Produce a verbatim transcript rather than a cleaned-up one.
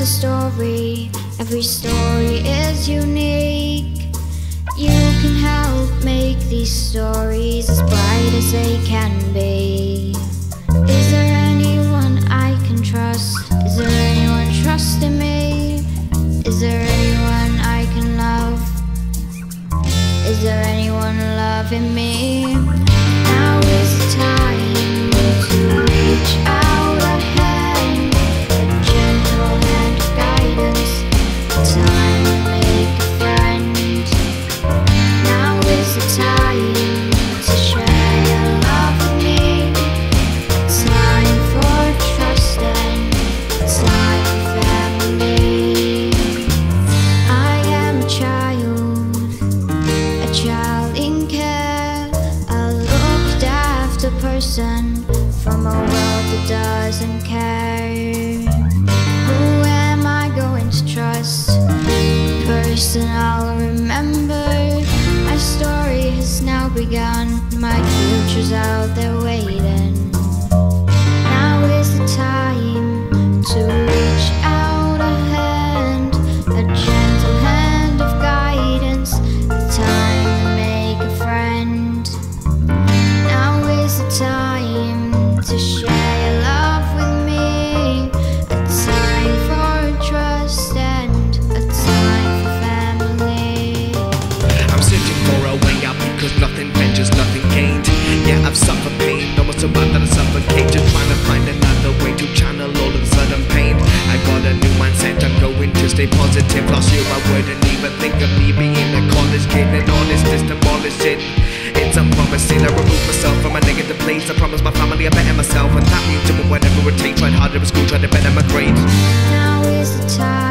a story, every story is unique. You can help make these stories as bright as they can be. Is there anyone I can trust? Is there anyone trusting me? Is there anyone I can love? Is there anyone loving me? Now is the time to reach out a hand, a gentle hand of guidance. Time to make a friend. Now is the time to share your love with me. Time for trust and time for family. I am a child, a child in care, a looked after person from a world that doesn't care. Who am I going to trust? The person I'll remember. My story has now begun. My future's out there waiting. Now is the time to reach out a hand, a gentle hand of guidance. The time to make a friend. Now is the time to share your love with me. A time for trust and a time for family. I'm searching for a way out because nothing ventures, nothing gained. Yeah, I've suffered pain, no more survived that I suffocate. Just trying to find another way to channel all of the sudden pain. I got a new mindset, I'm going to stay positive. Last year I wouldn't even think of me being a college kid. And all this just demolished it. It's unpromising, I remove myself from a negative place. I promise my family I better myself, and that means doing whatever it takes. Tried harder at school, tried to better my grades. Now is the time.